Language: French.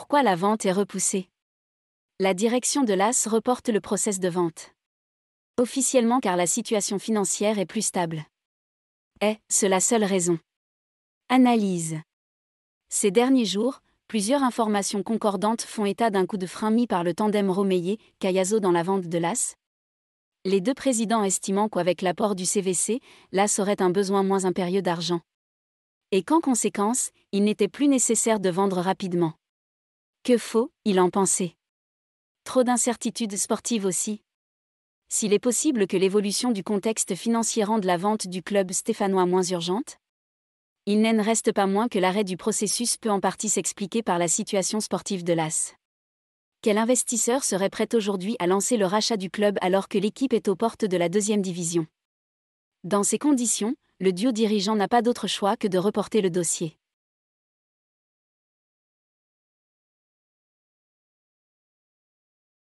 Pourquoi la vente est repoussée? La direction de l'AS reporte le process de vente. Officiellement car la situation financière est plus stable. Est-ce la seule raison? Analyse. Ces derniers jours, plusieurs informations concordantes font état d'un coup de frein mis par le tandem Romeyer-Caïazzo dans la vente de l'AS. Les deux présidents estimant qu'avec l'apport du CVC, l'AS aurait un besoin moins impérieux d'argent. Et qu'en conséquence, il n'était plus nécessaire de vendre rapidement. Que faut-il en penser? Trop d'incertitudes sportives aussi. S'il est possible que l'évolution du contexte financier rende la vente du club stéphanois moins urgente, il n'en reste pas moins que l'arrêt du processus peut en partie s'expliquer par la situation sportive de l'AS. Quel investisseur serait prêt aujourd'hui à lancer le rachat du club alors que l'équipe est aux portes de la deuxième division ? Dans ces conditions, le duo dirigeant n'a pas d'autre choix que de reporter le dossier.